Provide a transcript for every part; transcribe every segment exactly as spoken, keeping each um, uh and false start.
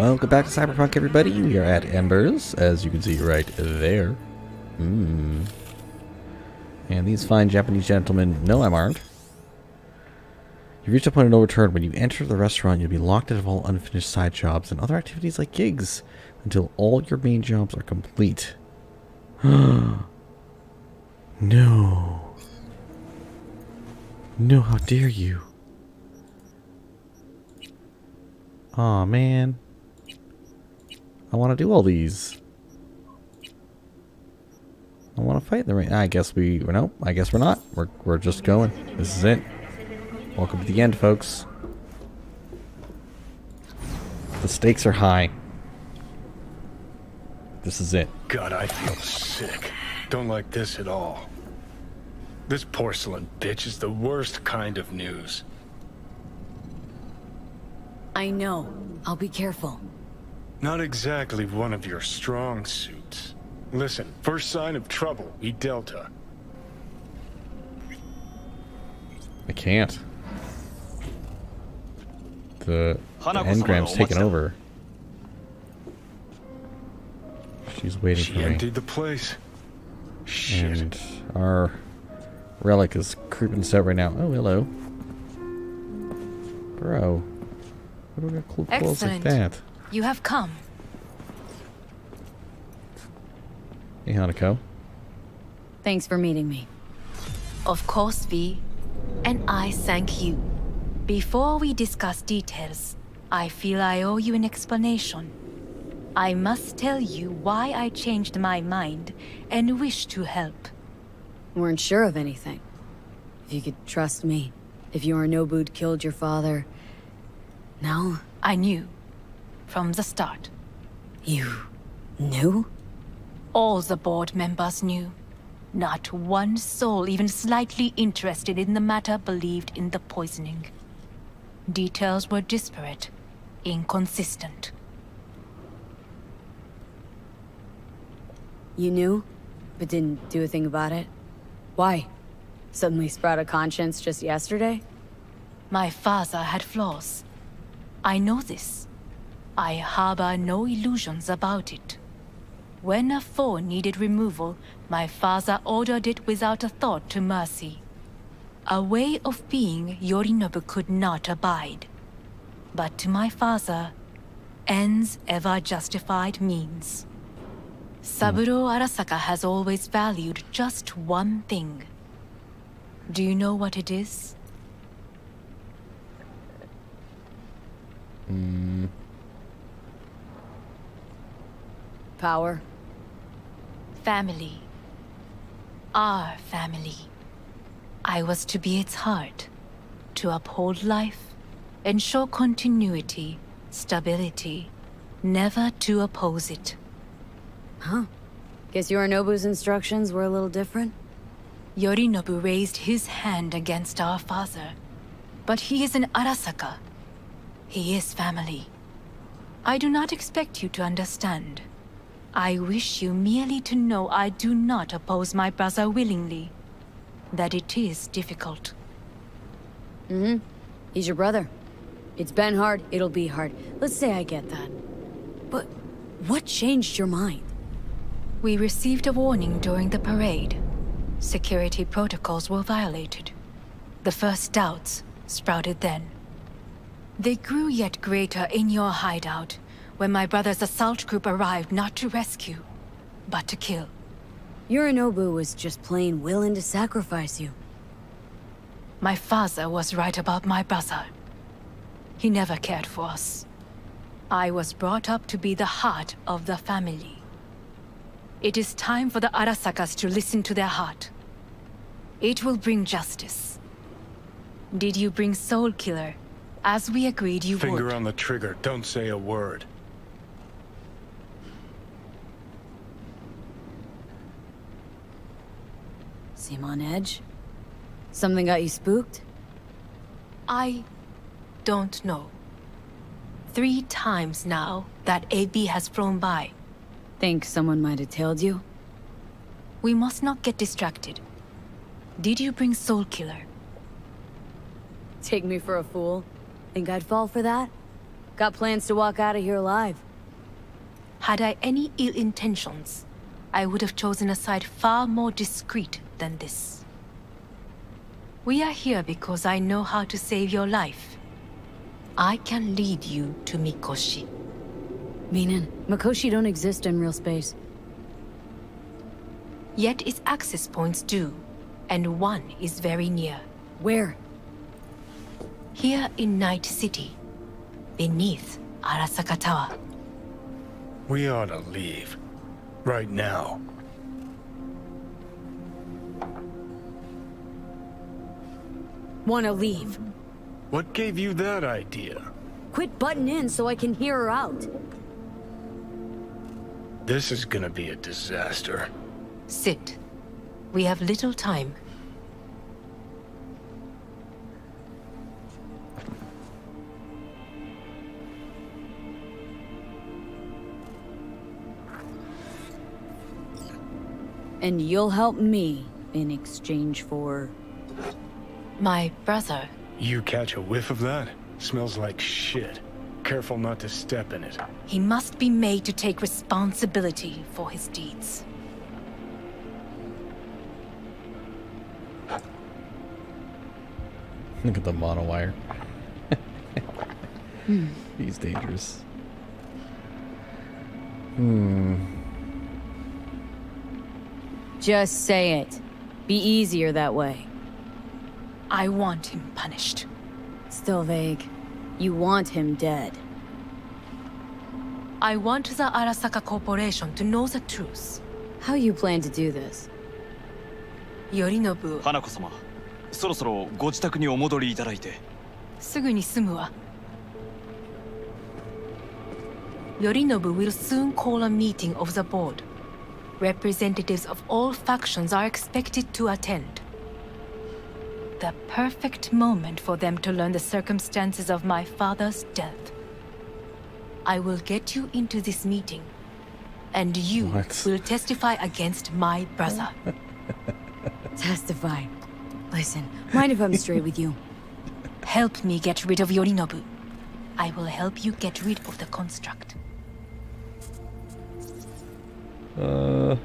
Welcome back to Cyberpunk, everybody. We are at Ember's, as you can see right there. Mmm. And these fine Japanese gentlemen know I'm armed. You reach a point of no return. When you enter the restaurant, you'll be locked out of all unfinished side jobs and other activities like gigs until all your main jobs are complete. No. No, how dare you? Aw, oh, man. I want to do all these. I want to fight in the rain. I guess we... No, I guess we're not. We're, we're just going. This is it. Welcome to the end, folks. The stakes are high. This is it. God, I feel sick. Don't like this at all. This porcelain bitch is the worst kind of news. I know. I'll be careful. Not exactly one of your strong suits. Listen, first sign of trouble, E Delta. I can't. The, the engram's taken over. She's waiting she for me. She emptied the place. Shit. And our relic is creeping us out right now. Oh, hello. Bro. What do we got cool clothes like that? You have come. Hey, Hanako. Thanks for meeting me. Of course, V. And I thank you. Before we discuss details, I feel I owe you an explanation. I must tell you why I changed my mind and wish to help. Weren't sure of anything. If you could trust me, if Yorinobu killed your father... No? I knew. From the start. You... knew? All the board members knew. Not one soul even slightly interested in the matter believed in the poisoning. Details were disparate, inconsistent. You knew, but didn't do a thing about it? Why? Suddenly sprout a conscience just yesterday? My father had flaws. I know this. I harbor no illusions about it. When a foe needed removal, my father ordered it without a thought to mercy. A way of being Yorinobu could not abide. But to my father, ends ever justified means. Saburo Arasaka has always valued just one thing. Do you know what it is? Mm. Power. Family. Our family. I was to be its heart. To uphold life. Ensure continuity. Stability. Never to oppose it. Huh. Guess Yorinobu's instructions were a little different? Yorinobu raised his hand against our father. But he is an Arasaka. He is family. I do not expect you to understand. I wish you merely to know I do not oppose my brother willingly. That it is difficult. Mm-hmm. He's your brother. It's been hard, it'll be hard. Let's say I get that. But what changed your mind? We received a warning during the parade. Security protocols were violated. The first doubts sprouted then. They grew yet greater in your hideout, when my brother's assault group arrived not to rescue, but to kill. Yorinobu was just plain willing to sacrifice you. My father was right about my brother. He never cared for us. I was brought up to be the heart of the family. It is time for the Arasakas to listen to their heart. It will bring justice. Did you bring Soul Killer? As we agreed you would. Finger on the trigger, don't say a word. Seem on edge? Something got you spooked? I... don't know. Three times now that A B has flown by. Think someone might have tailed you? We must not get distracted. Did you bring Soul Killer? Take me for a fool? Think I'd fall for that? Got plans to walk out of here alive. Had I any ill intentions, I would have chosen a site far more discreet than this. We are here because I know how to save your life. I can lead you to Mikoshi. Meaning, Mikoshi don't exist in real space. Yet its access points do, and one is very near. Where? Here in Night City, beneath Arasaka Tower. We ought to leave. Right now. Wanna leave? What gave you that idea? Quit butting in so I can hear her out. This is gonna be a disaster. Sit. We have little time. And you'll help me in exchange for... my brother. You catch a whiff of that? Smells like shit. Careful not to step in it. He must be made to take responsibility for his deeds. Look at the monowire. hmm. He's dangerous. Hmm. Just say it. Be easier that way. I want him punished. Still vague. You want him dead. I want the Arasaka Corporation to know the truth. How you plan to do this? Yorinobu. Hanako-sama, sorosoro gojitaku ni omodori itadaite. Sugu ni sumu wa. Yorinobu will soon call a meeting of the board. Representatives of all factions are expected to attend. The perfect moment for them to learn the circumstances of my father's death. I will get you into this meeting, and you what? will testify against my brother. Testify. Listen, mind if I'm straight with you? Help me get rid of Yorinobu. I will help you get rid of the construct. Uh...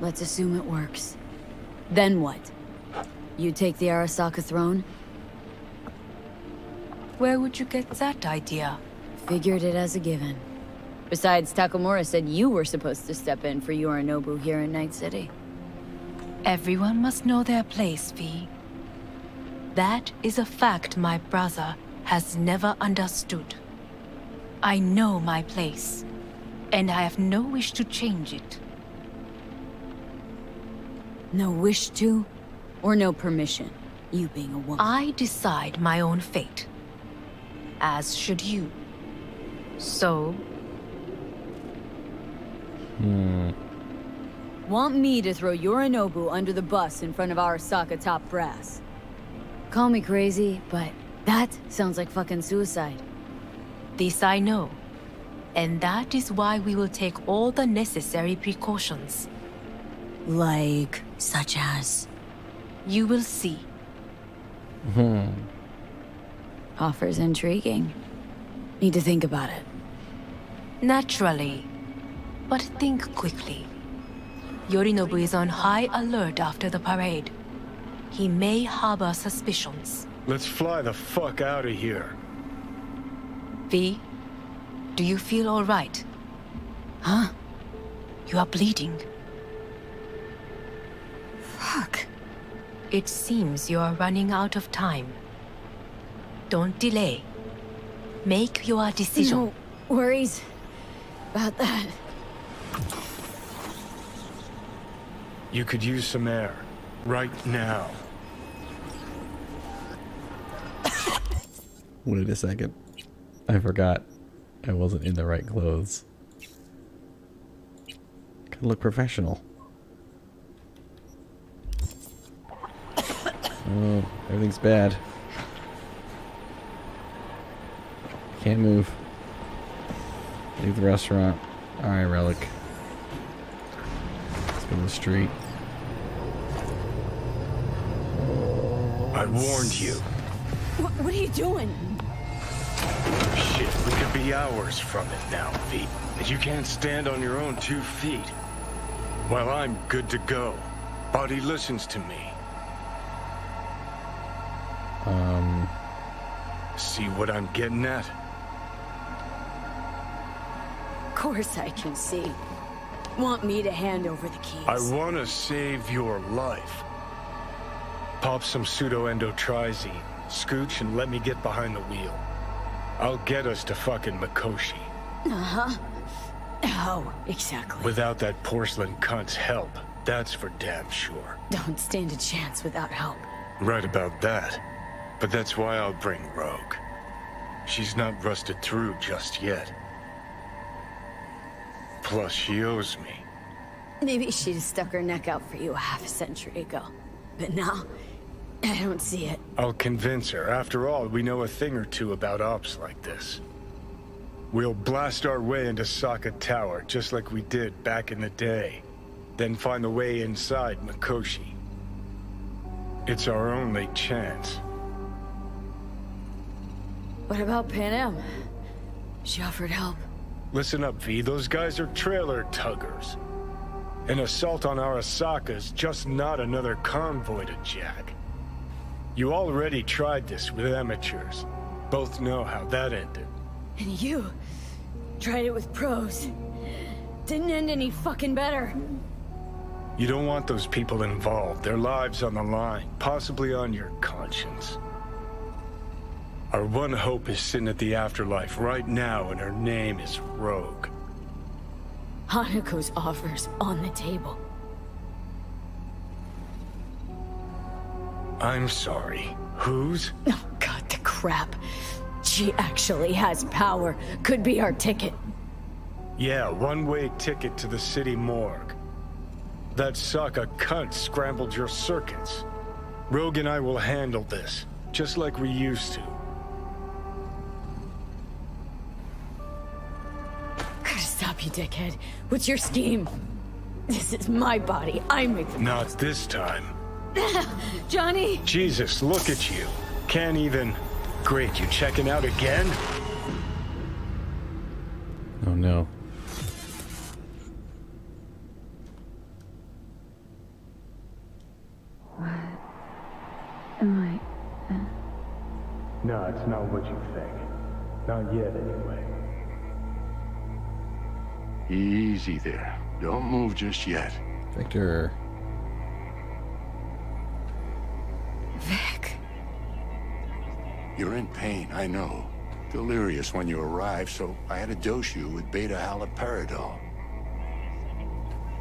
Let's assume it works. Then what? You take the Arasaka throne? Where would you get that idea? Figured it as a given. Besides, Takamura said you were supposed to step in for Yorinobu here in Night City. Everyone must know their place, V. That is a fact my brother has never understood. I know my place. And I have no wish to change it. No wish to? Or no permission? You being a woman. I decide my own fate. As should you. So... Hmm. Want me to throw Yorinobu under the bus in front of Arasaka top brass? Call me crazy, but that sounds like fucking suicide. This I know. And that is why we will take all the necessary precautions. Like, such as? You will see. Hmm. Offer's intriguing. Need to think about it. Naturally. But think quickly. Yorinobu is on high alert after the parade. He may harbor suspicions. Let's fly the fuck out of here. V? Do you feel all right? Huh? You are bleeding. Fuck. It seems you are running out of time. Don't delay. Make your decision. No worries about that. You could use some air. Right now. Wait a second. I forgot. I wasn't in the right clothes. Could look professional. Oh, everything's bad. Can't move. Leave the restaurant. Alright, Relic. Let's go to the street. I warned you. What, what are you doing? Shit, we could be hours from it now, V. And you can't stand on your own two feet. Well, I'm good to go. Body listens to me. Um... See what I'm getting at? Of course I can see. Want me to hand over the keys? I want to save your life. Pop some pseudoendotrizin, scooch, and let me get behind the wheel. I'll get us to fucking Mikoshi. Uh-huh. Oh, exactly. Without that porcelain cunt's help, that's for damn sure. Don't stand a chance without help. Right about that. But that's why I'll bring Rogue. She's not rusted through just yet. Plus, she owes me. Maybe she'd have stuck her neck out for you a half a century ago. But now, I don't see it. I'll convince her. After all, we know a thing or two about ops like this. We'll blast our way into Sokka Tower, just like we did back in the day. Then find the way inside Mikoshi. It's our only chance. What about Panam? She offered help. Listen up, V. Those guys are trailer tuggers. An assault on Arasaka's just not another convoy to jack. You already tried this with amateurs. Both know how that ended. And you tried it with pros. Didn't end any fucking better. You don't want those people involved. Their lives on the line, possibly on your conscience. Our one hope is sitting at the afterlife right now, and her name is Rogue. Hanako's offer's on the table. I'm sorry. Whose? Oh, God, the crap. She actually has power. Could be our ticket. Yeah, one-way ticket to the city morgue. That Sokka cunt scrambled your circuits. Rogue and I will handle this, just like we used to. Gotta stop you, dickhead. What's your scheme? This is my body. I make the Not most. This time. Johnny! Jesus, look at you. Can't even... Great, you checking out again? Oh no. What am I? Uh... No, it's not what you think. Not yet, anyway. Easy there. Don't move just yet. Victor. Vic. You're in pain, I know. Delirious when you arrived, so I had to dose you with beta-haloperidol.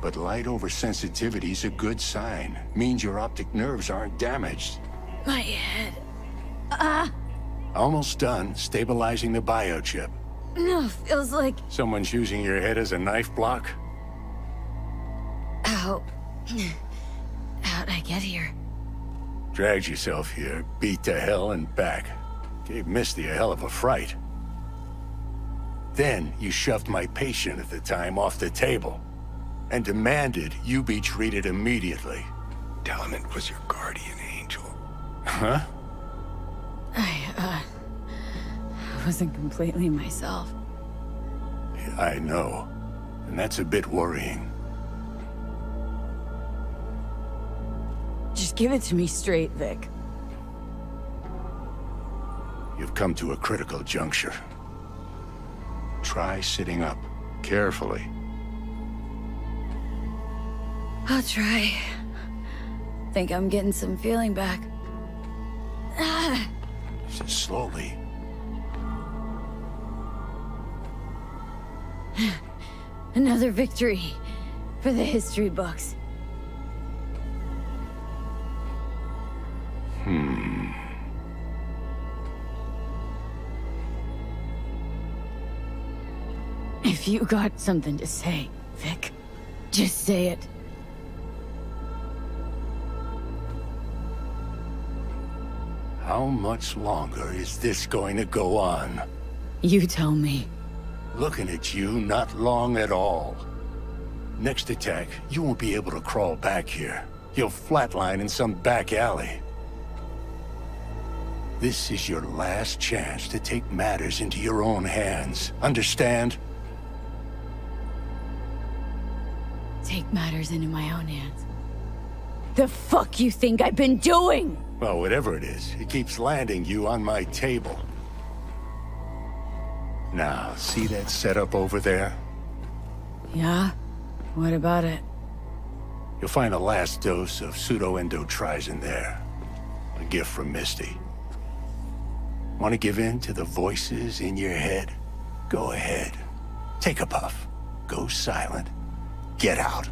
But light oversensitivity's a good sign. Means your optic nerves aren't damaged. My head... Ah! Uh... Almost done stabilizing the biochip. No, feels like... Someone's using your head as a knife block? Ow. How'd I get here? Dragged yourself here, beat to hell and back. Gave Misty a hell of a fright. Then you shoved my patient at the time off the table and demanded you be treated immediately. Tell him it was your guardian angel. Huh? I, uh... wasn't completely myself. Yeah, I know. And that's a bit worrying. Just give it to me straight, Vic. You've come to a critical juncture. Try sitting up, carefully. I'll try. Think I'm getting some feeling back. Ah. Just slowly. Another victory for the history books. Hmm. If you got something to say, Vic, just say it. How much longer is this going to go on? You tell me. Looking at you, not long at all. Next attack, you won't be able to crawl back here. You'll flatline in some back alley. This is your last chance to take matters into your own hands. Understand? Take matters into my own hands. The fuck you think I've been doing? Well, whatever it is, it keeps landing you on my table. Now, see that setup over there? Yeah? What about it? You'll find a last dose of pseudoendotrizin there. A gift from Misty. Want to give in to the voices in your head? Go ahead. Take a puff. Go silent. Get out.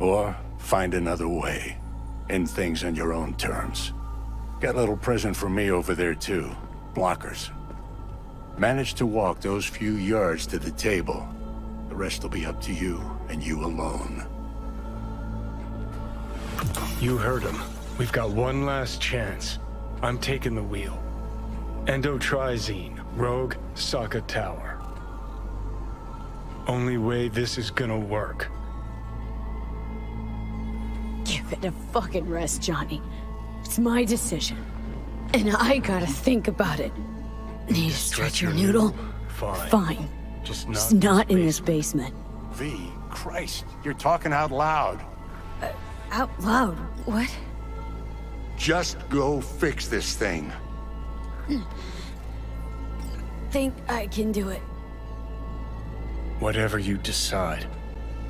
Or find another way. End things on your own terms. Got a little present for me over there too. Blockers. Managed to walk those few yards to the table. The rest will be up to you, and you alone. You heard him. We've got one last chance. I'm taking the wheel. Endotrizine, Rogue, Sokka Tower. Only way this is gonna work. Give it a fucking rest, Johnny. It's my decision. And I gotta think about it. Need to stretch your noodle? Fine. Fine. Just not, Just not in this basement. V, Christ, you're talking out loud. Uh, out loud? What? Just go fix this thing. Think I can do it. Whatever you decide,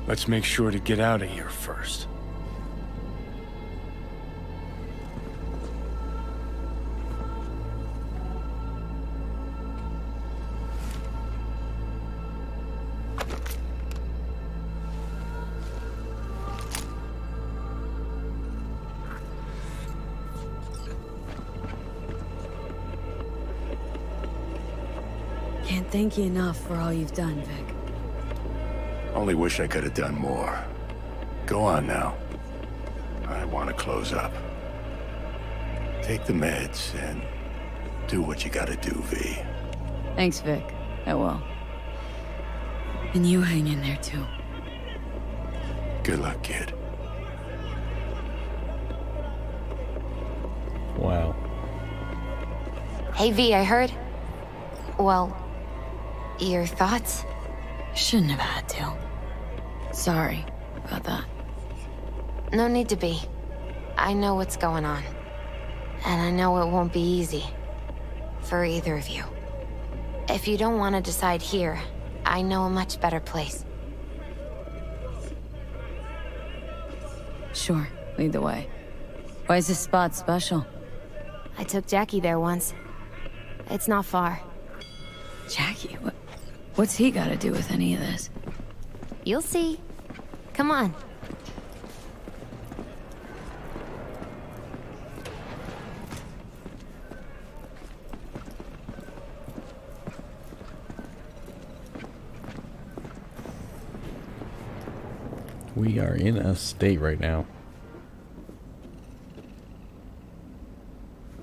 let's make sure to get out of here first. Thank you enough for all you've done, Vic. Only wish I could have done more. Go on now. I want to close up. Take the meds and do what you gotta do, V. Thanks, Vic. I will. And you hang in there, too. Good luck, kid. Wow. Hey, V, I heard... Well... your thoughts? Shouldn't have had to. Sorry about that. No need to be. I know what's going on. And I know it won't be easy. For either of you. If you don't want to decide here, I know a much better place. Sure, lead the way. Why is this spot special? I took Jackie there once. It's not far. Jackie? What? What's he got to do with any of this? You'll see. Come on. We are in a state right now.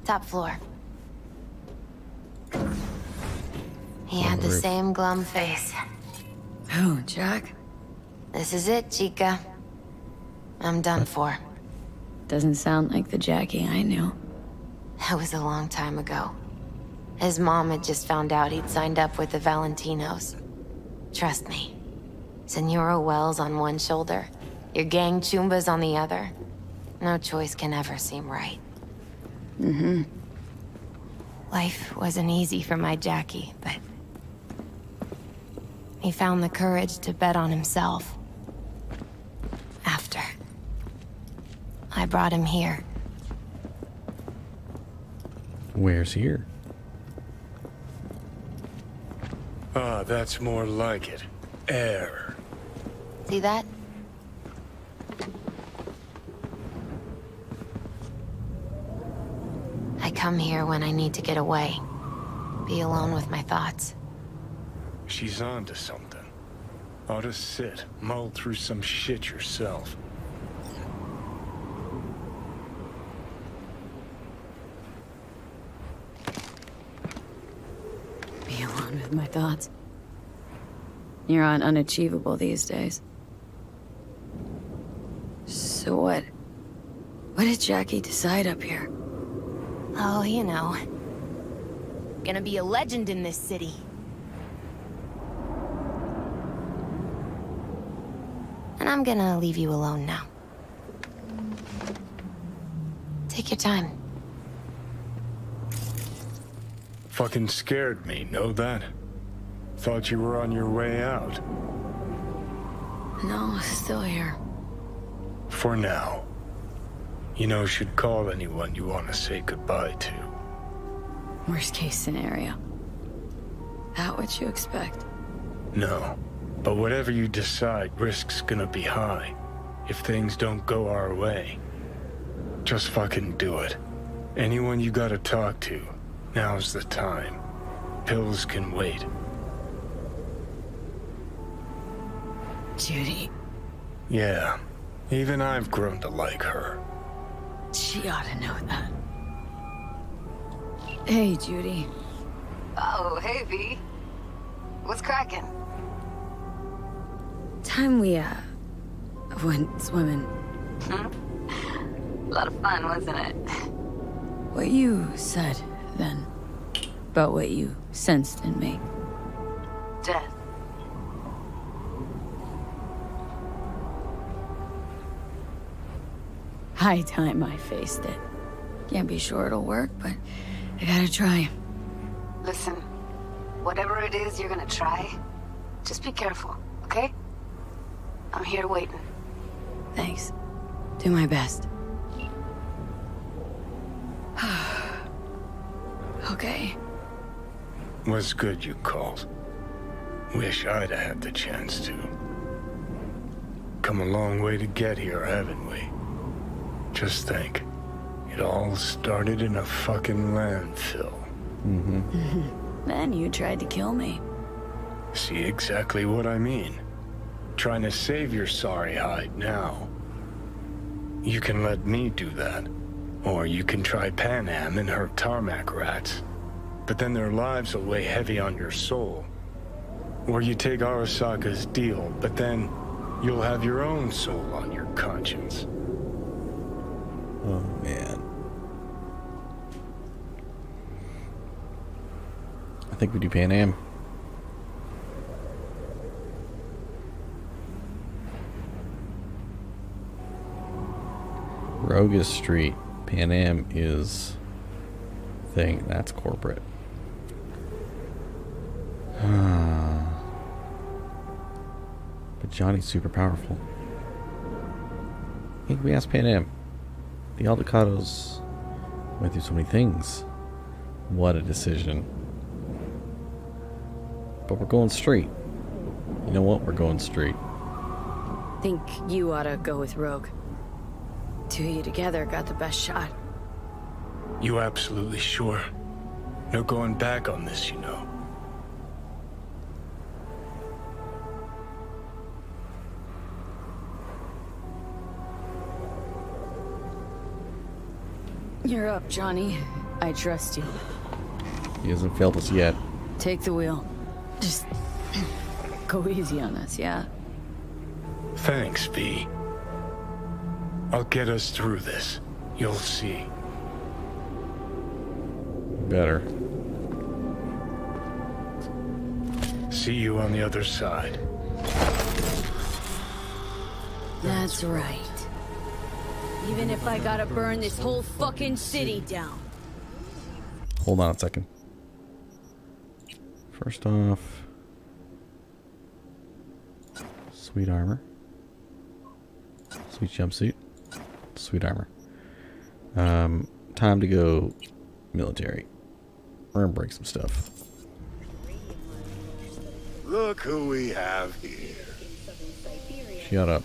Top floor. He had the same glum face. Who, Jack? This is it, Chica. I'm done for. Doesn't sound like the Jackie I knew. That was a long time ago. His mom had just found out he'd signed up with the Valentinos. Trust me. Senora Wells on one shoulder, your gang Chumba's on the other. No choice can ever seem right. Mm-hmm. Life wasn't easy for my Jackie, but... he found the courage to bet on himself. After. I brought him here. Where's here? Ah, that's more like it. Air. See that? I come here when I need to get away. Be alone with my thoughts. She's on to something. Ought to sit, mull through some shit yourself. Be alone with my thoughts. You're on unachievable these days. So what? What did Jackie decide up here? Oh, you know. Gonna be a legend in this city. And I'm gonna leave you alone now. Take your time. Fucking scared me, know that? Thought you were on your way out. No, still here. For now. You know, should call anyone you want to say goodbye to. Worst case scenario. That what you expect? No. But whatever you decide, risk's gonna be high. If things don't go our way. Just fucking do it. Anyone you gotta talk to, now's the time. Pills can wait. Judy. Yeah. Even I've grown to like her. She ought to know that. Hey, Judy. Oh, hey, V. What's crackin'? Time we, uh, went swimming. A lot of fun, wasn't it? What you said then, about what you sensed in me. Death. High time I faced it. Can't be sure it'll work, but I gotta try. Listen, whatever it is you're gonna try, just be careful, okay? I'm here waiting. Thanks. Do my best. Okay. Was good you called. Wish I'd had the chance to. Come a long way to get here, haven't we? Just think. It all started in a fucking landfill. Mm-hmm. Then you tried to kill me. See exactly what I mean. Trying to save your sorry hide now. You can let me do that. Or you can try Panam and her tarmac rats. But then their lives will weigh heavy on your soul. Or you take Arasaka's deal, but then you'll have your own soul on your conscience. Oh, man. I think we do Pan Am. Rogus Street. Pan Am is... thing. That's corporate. But Johnny's super powerful. I think we asked Pan Am. The Aldecados went through so many things. What a decision. But we're going straight. You know what? We're going straight. Think you ought to go with Rogue. Two of you together got the best shot. You absolutely sure? No going back on this, you know. You're up, Johnny. I trust you. He hasn't failed us yet. Take the wheel. Just go easy on us, yeah? Thanks, V. I'll get us through this. You'll see. Better. See you on the other side. That's right. Even if I gotta burn this whole fucking city down. Hold on a second. First off, sweet armor, sweet jumpsuit, sweet armor. Um, time to go military. We're gonna break some stuff. Look who we have here. Shut up.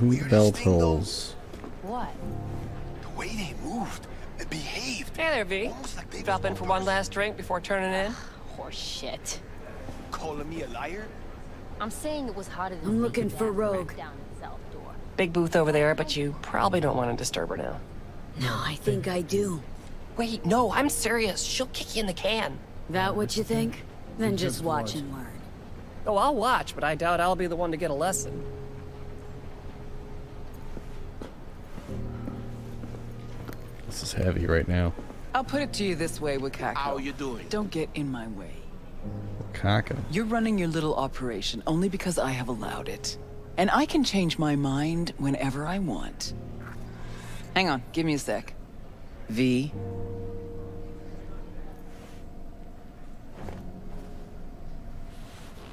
Who's belt holes? What? The way they moved, they behaved. Hey there, V. Like drop in for one last drink before turning in. Horse shit. Calling me a liar? I'm saying it was hotter than. I'm looking for Rogue. Big booth over there, but you probably don't want to disturb her now. No, I think I do. Wait, no, I'm serious. She'll kick you in the can. That what you think? Then just watch and learn. Oh, I'll watch, but I doubt I'll be the one to get a lesson. This is heavy right now. I'll put it to you this way, Wakako. How are you doing? Don't get in my way. Wakako. You're running your little operation only because I have allowed it. And I can change my mind whenever I want. Hang on, give me a sec. V.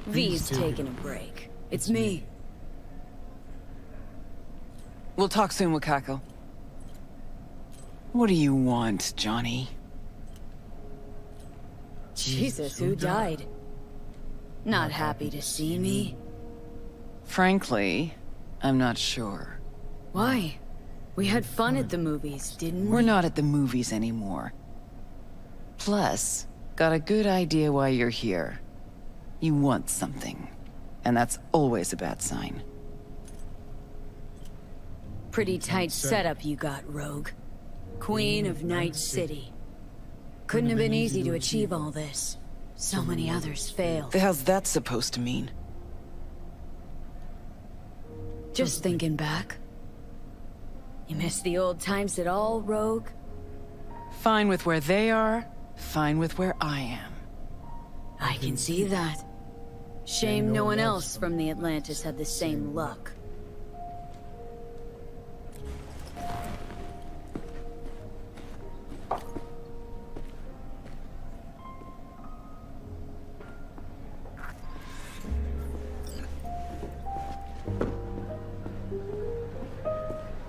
V's taking a break. It's me. We'll talk soon, Wakako. What do you want, Johnny? Jesus, who died? Not happy to see me? Frankly, I'm not sure. Why? We had fun at the movies, didn't we? We're not at the movies anymore. Plus, got a good idea why you're here. You want something, and that's always a bad sign. Pretty tight setup you got, Rogue. Queen of Night City. Couldn't have been easy to achieve all this. So many others failed. How's that supposed to mean? Just thinking back. You miss the old times at all, Rogue? Fine with where they are, fine with where I am. I can see that. Shame no one else from the Atlantis had the same luck.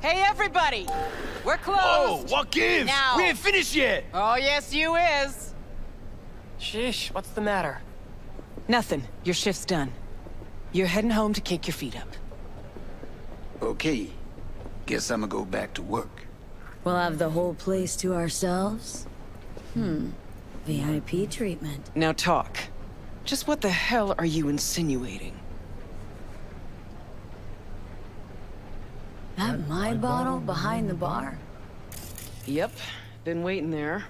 Hey everybody! We're closed! Oh, what gives? Now. We ain't finished yet! Oh yes, you is! Sheesh, what's the matter? Nothing. Your shift's done. You're heading home to kick your feet up. Okay. Guess I'ma go back to work. We'll have the whole place to ourselves? Hmm. V I P treatment. Now talk. Just what the hell are you insinuating? That my bottle behind the bar? Yep. Been waiting there.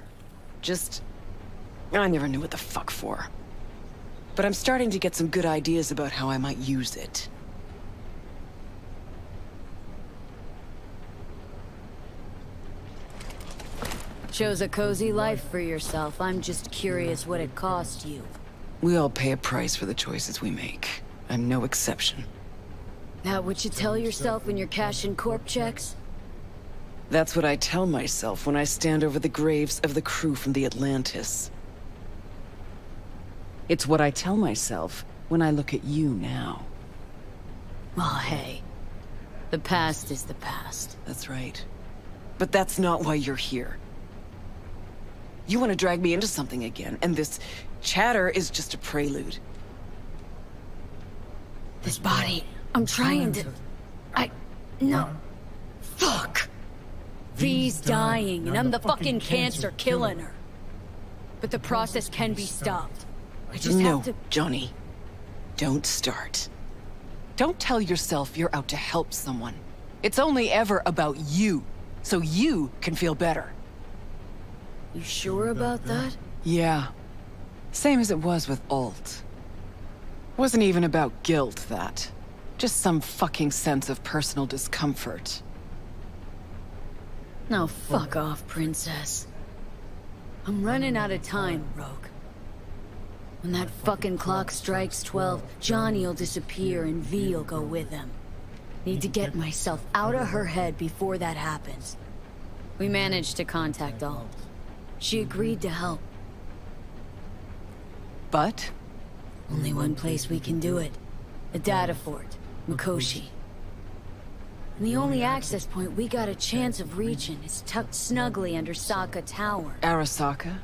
Just... I never knew what the fuck for. But I'm starting to get some good ideas about how I might use it. Chose a cozy life for yourself. I'm just curious what it cost you. We all pay a price for the choices we make. I'm no exception. That what you tell yourself when you're cashing corp checks? That's what I tell myself when I stand over the graves of the crew from the Atlantis. It's what I tell myself when I look at you now. Well, hey. The past is the past. That's right. But that's not why you're here. You want to drag me into something again, and this chatter is just a prelude. This body... I'm trying to... I... No. Fuck! V's dying, and I'm the fucking cancer killing her. But the process can be stopped. I just have to... No, Johnny. Don't start. Don't tell yourself you're out to help someone. It's only ever about you, so you can feel better. You sure about that? Yeah. Same as it was with Alt. Wasn't even about guilt, that. Just some fucking sense of personal discomfort. Now fuck off, princess. I'm running out of time, Rogue. When that fucking clock strikes twelve, Johnny'll disappear and V'll go with him. Need to get myself out of her head before that happens. We managed to contact Alt. She agreed to help. But? Only one place we can do it. The Datafort. Mikoshi. And the only access point we got a chance of reaching is tucked snugly under Sokka Tower. Arasaka?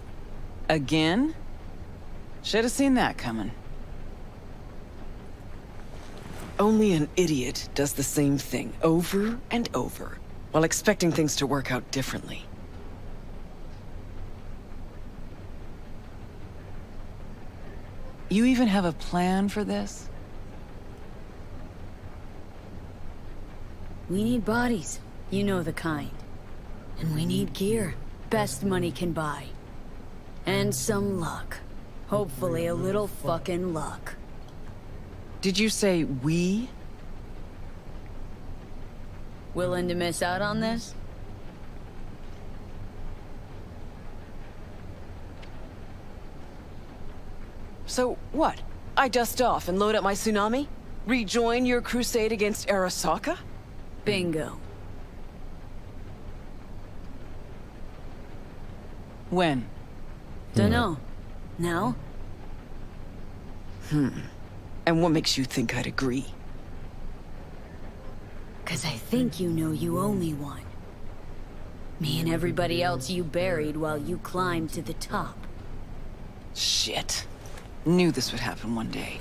Again? Should have seen that coming. Only an idiot does the same thing over and over, while expecting things to work out differently. You even have a plan for this? We need bodies, you know the kind. And we need gear, best money can buy. And some luck. Hopefully a little fucking luck. Did you say we? Willing to miss out on this? So what? I dust off and load up my tsunami? Rejoin your crusade against Arasaka? Bingo. When? Dunno. Now? Hmm. And what makes you think I'd agree? Cause I think you know you owe me one. Me and everybody else you buried while you climbed to the top. Shit. Knew this would happen one day.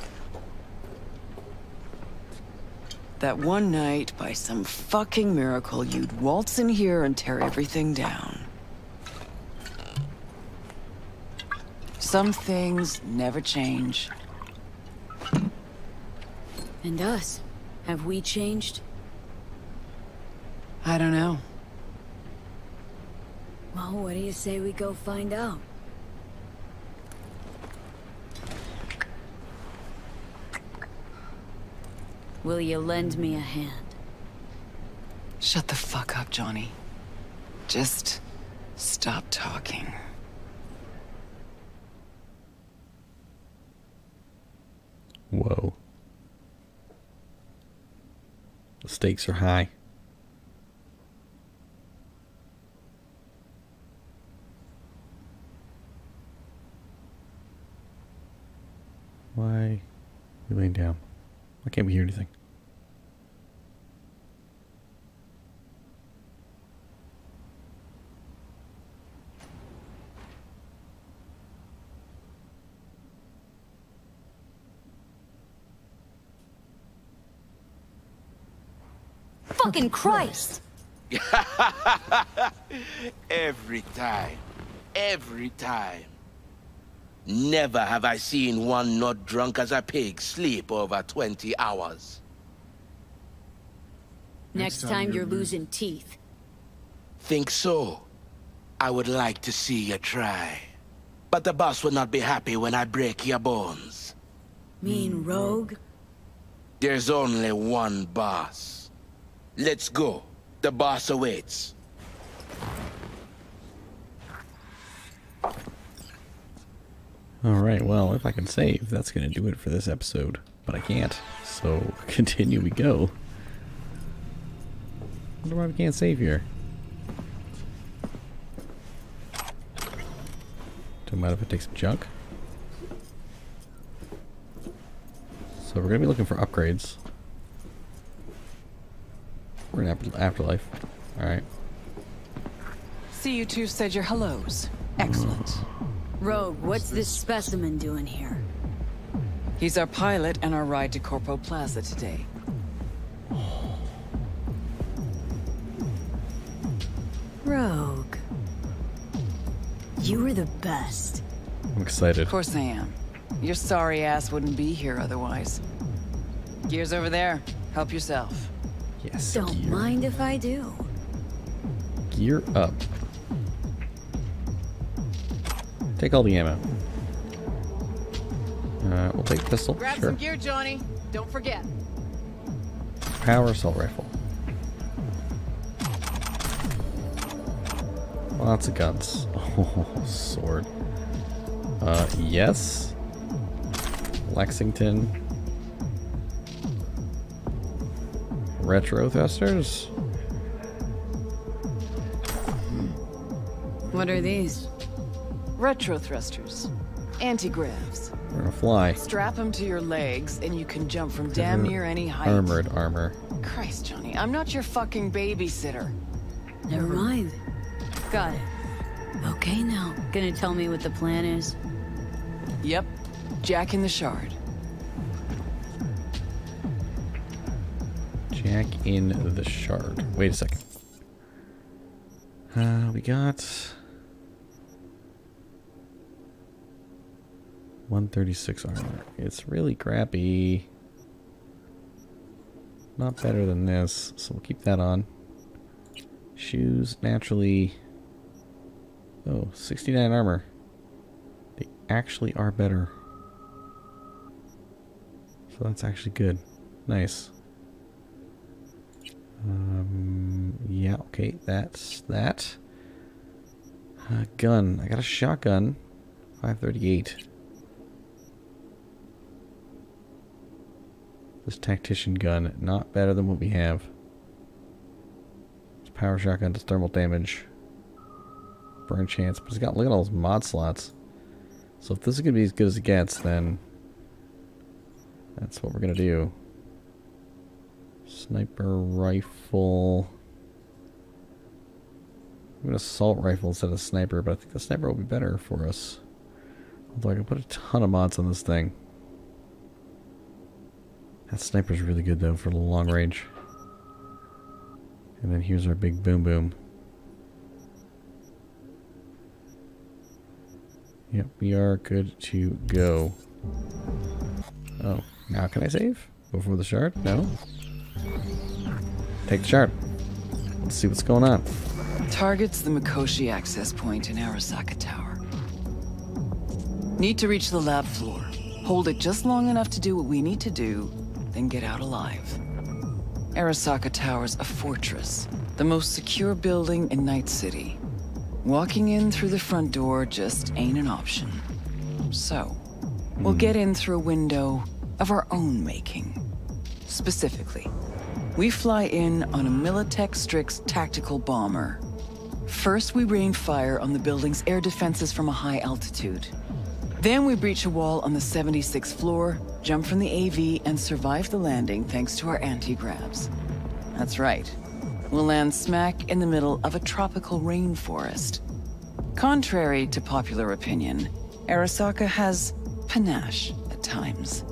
That one night, by some fucking miracle, you'd waltz in here and tear everything down. Some things never change. And us? Have we changed? I don't know. Well, what do you say we go find out? Will you lend me a hand? Shut the fuck up, Johnny. Just stop talking. Whoa. The stakes are high. Why are you laying down? Why can't we hear anything? Fucking Christ! Every time. Every time. Never have I seen one not drunk as a pig sleep over twenty hours. Next time you're losing teeth. Think so? I would like to see you try. But the boss would not be happy when I break your bones. Mean rogue? There's only one boss. Let's go. The boss awaits. Alright, well, if I can save, that's going to do it for this episode. But I can't, so continue we go. I wonder why we can't save here. Don't matter if it takes some junk. So we're going to be looking for upgrades. We're in after Afterlife. Alright. See, you two said your hellos. Excellent. Mm. Rogue, what's this specimen doing here? He's our pilot and our ride to Corpo Plaza today. Rogue. You were the best. I'm excited. Of course I am. Your sorry ass wouldn't be here otherwise. Gear's over there. Help yourself. Yes. Don't gear. Mind if I do. Gear up. Take all the ammo. Uh, we'll take pistol. Grab sure. some gear, Johnny. Don't forget. Power assault rifle. Lots of guns. Oh, sword. Uh, yes. Lexington. Retro thrusters. What are these? Retro thrusters, anti-gravs. We're gonna fly. Strap them to your legs and you can jump from damn near any height. Armored armor. Christ, Johnny, I'm not your fucking babysitter. Never mind. Got it. Okay, now. Gonna tell me what the plan is? Yep. Jack in the Shard. Jack in the Shard. Wait a second. Uh, we got... one thirty-six armor. It's really crappy. Not better than this, so we'll keep that on. Shoes, naturally. Oh, sixty-nine armor. They actually are better. So that's actually good. Nice. Um, yeah, okay, that's that. Uh, gun. I got a shotgun. five thirty-eight. This tactician gun, not better than what we have. This power shotgun does thermal damage. Burn chance, but it's got, look at all those mod slots. So if this is going to be as good as it gets, then that's what we're going to do. Sniper rifle. I'm going to assault rifle instead of sniper, but I think the sniper will be better for us. Although I can put a ton of mods on this thing. That sniper's really good though for the long range. And then here's our big boom boom. Yep, we are good to go. Oh, now can I save? Before the shard? No. Take the shard. Let's see what's going on. Targets the Mikoshi access point in Arasaka Tower. Need to reach the lab floor. Hold it just long enough to do what we need to do, then get out alive. Arasaka Tower's a fortress, the most secure building in Night City. Walking in through the front door just ain't an option. So, we'll get in through a window of our own making. Specifically, we fly in on a Militech Strix tactical bomber. First, we rain fire on the building's air defenses from a high altitude. Then we breach a wall on the seventy-sixth floor, jump from the A V, and survive the landing thanks to our anti-grabs. That's right. We'll land smack in the middle of a tropical rainforest. Contrary to popular opinion, Arasaka has panache at times.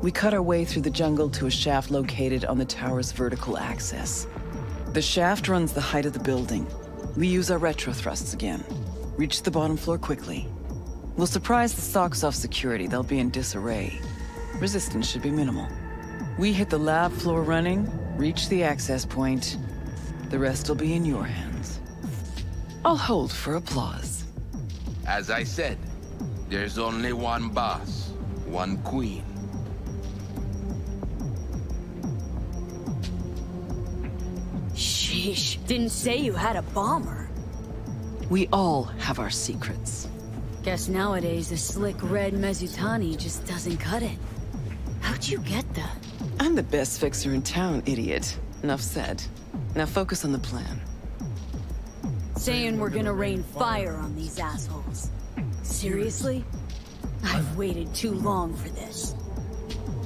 We cut our way through the jungle to a shaft located on the tower's vertical axis. The shaft runs the height of the building. We use our retro thrusts again. Reach the bottom floor quickly. We'll surprise the socks off security. They'll be in disarray. Resistance should be minimal. We hit the lab floor running, reach the access point. The rest will be in your hands. I'll hold for applause. As I said, there's only one boss, one queen. Sheesh, didn't say you had a bomber. We all have our secrets. Guess nowadays the slick red Mezutani just doesn't cut it. How'd you get that? I'm the best fixer in town, idiot. Enough said. Now focus on the plan. Saying we're gonna rain fire on these assholes. Seriously? I've waited too long for this.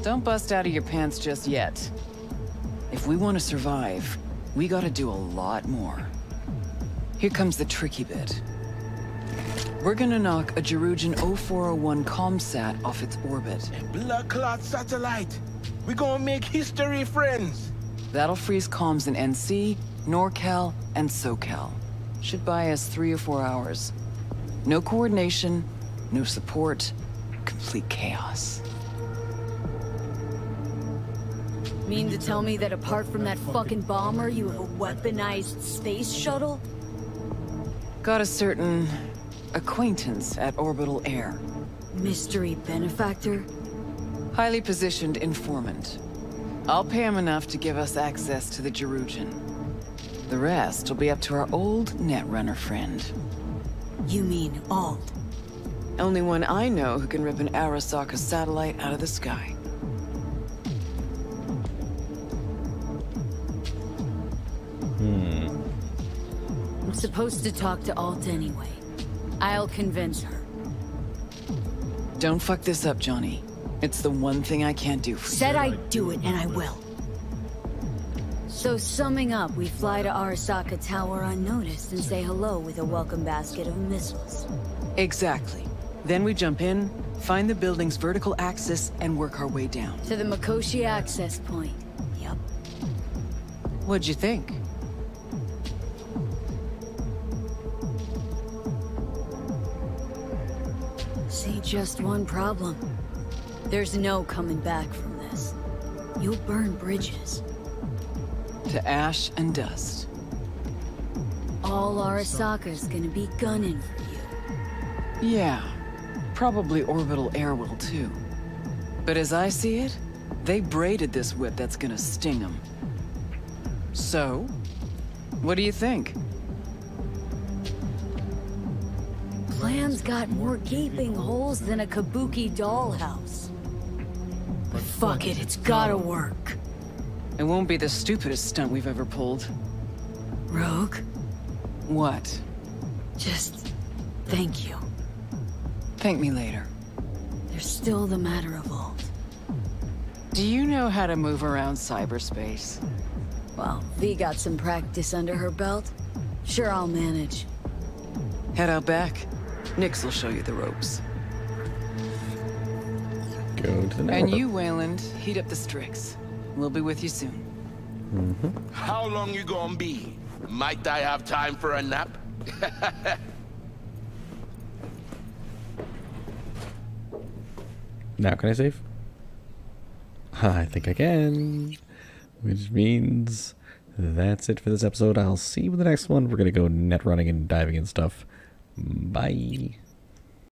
Don't bust out of your pants just yet. If we want to survive, we gotta do a lot more. Here comes the tricky bit. We're gonna knock a Gerujan oh four oh one ComSAT off its orbit. Blood clot satellite! We're gonna make history, friends! That'll freeze comms in N C, NorCal, and SoCal. Should buy us three or four hours. No coordination, no support, complete chaos. Mean to tell me that apart from that fucking bomber, you have a weaponized space shuttle? Got a certain acquaintance at Orbital Air. Mystery benefactor? Highly positioned informant. I'll pay him enough to give us access to the Gerujan. The rest will be up to our old Netrunner friend. You mean Alt? Only one I know who can rip an Arasaka satellite out of the sky. Hmm. I'm supposed to talk to Alt anyway. I'll convince her. Don't fuck this up, Johnny. It's the one thing I can't do for you. Said I'd do it, and I will. So summing up, we fly to Arasaka Tower unnoticed and say hello with a welcome basket of missiles. Exactly. Then we jump in, find the building's vertical axis, and work our way down. To the Mikoshi access point. Yep. What'd you think? See, just one problem. There's no coming back from this. You'll burn bridges. To ash and dust. All Arasaka's gonna be gunning for you. Yeah. Probably Orbital Air will too. But as I see it, they braided this whip that's gonna sting them. So, what do you think? Plan's got more gaping holes than a kabuki dollhouse. But fuck it, it's gotta work. It won't be the stupidest stunt we've ever pulled. Rogue? What? Just... thank you. Thank me later. There's still the matter of Alt. Do you know how to move around cyberspace? Well, V got some practice under her belt. Sure, I'll manage. Head out back. Nix will show you the ropes. Go to the network. And you, Wayland, heat up the Strix. We'll be with you soon. Mm-hmm. How long you gonna be? Might I have time for a nap? Now can I save? I think I can. Which means that's it for this episode. I'll see you in the next one. We're gonna go net running and diving and stuff. Bye.